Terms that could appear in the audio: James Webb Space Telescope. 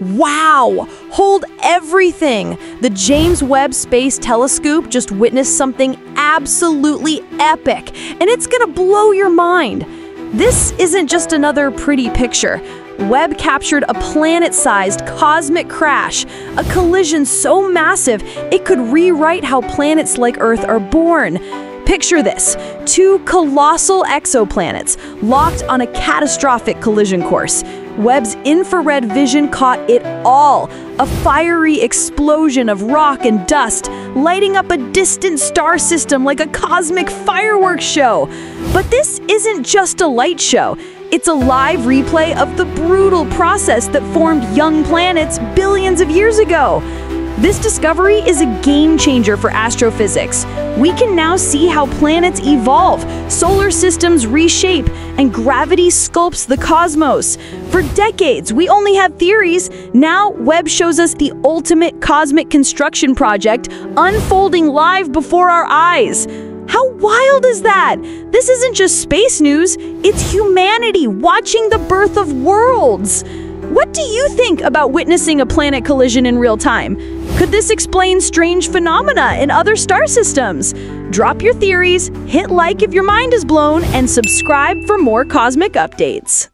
Wow! Hold everything! The James Webb Space Telescope just witnessed something absolutely epic, and it's gonna blow your mind. This isn't just another pretty picture. Webb captured a planet-sized cosmic crash, a collision so massive it could rewrite how planets like Earth are born. Picture this, two colossal exoplanets locked on a catastrophic collision course. Webb's infrared vision caught it all, a fiery explosion of rock and dust, lighting up a distant star system like a cosmic fireworks show. But this isn't just a light show. It's a live replay of the brutal process that formed young planets billions of years ago. This discovery is a game changer for astrophysics. We can now see how planets evolve, solar systems reshape, and gravity sculpts the cosmos. For decades, we only had theories. Now, Webb shows us the ultimate cosmic construction project unfolding live before our eyes. How wild is that? This isn't just space news, it's humanity watching the birth of worlds. What do you think about witnessing a planet collision in real time? Could this explain strange phenomena in other star systems? Drop your theories, hit like if your mind is blown, and subscribe for more cosmic updates.